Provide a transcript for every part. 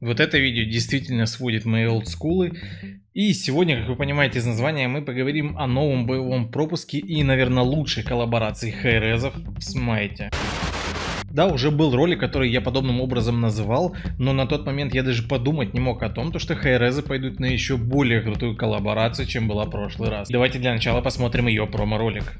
Вот это видео действительно сводит мои олдскулы. И сегодня, как вы понимаете из названия, мы поговорим о новом боевом пропуске и, наверное, лучшей коллаборации Hi-Rez'ов в Смайте. Да, уже был ролик, который я подобным образом называл, но на тот момент я даже подумать не мог о том, что Hi-Rez'ы пойдут на еще более крутую коллаборацию, чем была в прошлый раз. Давайте для начала посмотрим ее промо-ролик.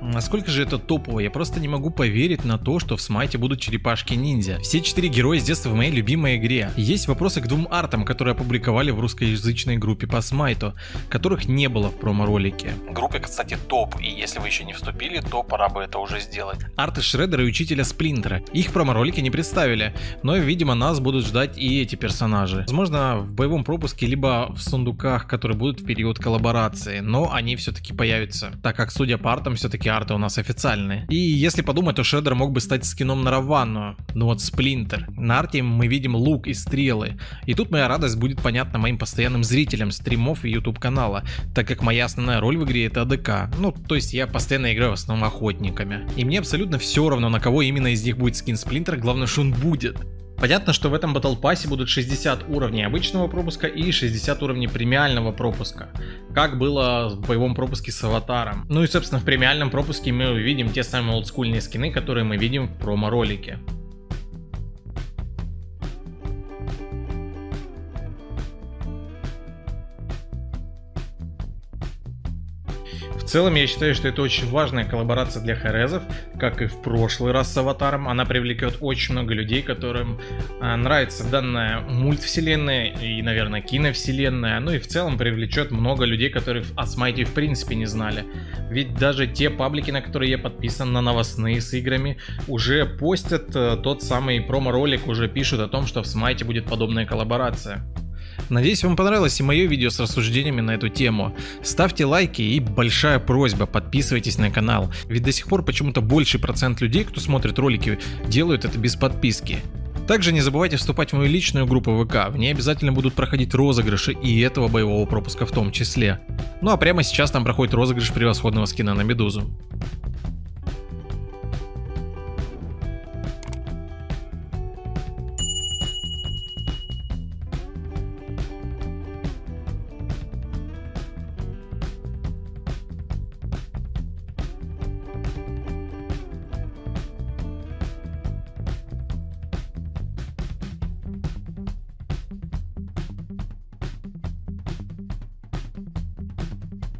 Насколько же это топово, я просто не могу поверить на то, что в Смайте будут черепашки-ниндзя. Все четыре героя с детства в моей любимой игре. Есть вопросы к двум артам, которые опубликовали в русскоязычной группе по Смайту, которых не было в промо-ролике. Группа, кстати, топ, и если вы еще не вступили, то пора бы это уже сделать. Арты Шреддера и учителя Сплинтера. Их в промо-ролике не представили, но, видимо, нас будут ждать и эти персонажи. Возможно, в боевом пропуске, либо в сундуках, которые будут в период коллаборации, но они все-таки появятся, так как, судя по артам, все-таки арты у нас официальные. И если подумать, то Шреддер мог бы стать скином на Раванну, но вот Сплинтер. На арте мы видим лук и стрелы. И тут моя радость будет понятна моим постоянным зрителям стримов и YouTube канала, так как моя основная роль в игре это АДК. Ну, то есть я постоянно играю в основном охотниками. И мне абсолютно все равно, на кого именно из них будет скин Сплинтер, главное, что он будет. Понятно, что в этом батл пассе будут 60 уровней обычного пропуска и 60 уровней премиального пропуска, как было в боевом пропуске с Аватаром. Ну и собственно в премиальном пропуске мы увидим те самые олдскульные скины, которые мы видим в промо-ролике. В целом, я считаю, что это очень важная коллаборация для Hi-Rez'ов, как и в прошлый раз с Аватаром. Она привлекет очень много людей, которым нравится данная мультвселенная и, наверное, киновселенная. Ну и в целом привлечет много людей, которые о Смайте в принципе не знали. Ведь даже те паблики, на которые я подписан, на новостные с играми, уже постят тот самый промо-ролик, уже пишут о том, что в Смайте будет подобная коллаборация. Надеюсь, вам понравилось и мое видео с рассуждениями на эту тему. Ставьте лайки и большая просьба, подписывайтесь на канал. Ведь до сих пор почему-то больший процент людей, кто смотрит ролики, делают это без подписки. Также не забывайте вступать в мою личную группу ВК, в ней обязательно будут проходить розыгрыши и этого боевого пропуска в том числе. Ну а прямо сейчас там проходит розыгрыш превосходного скина на Медузу.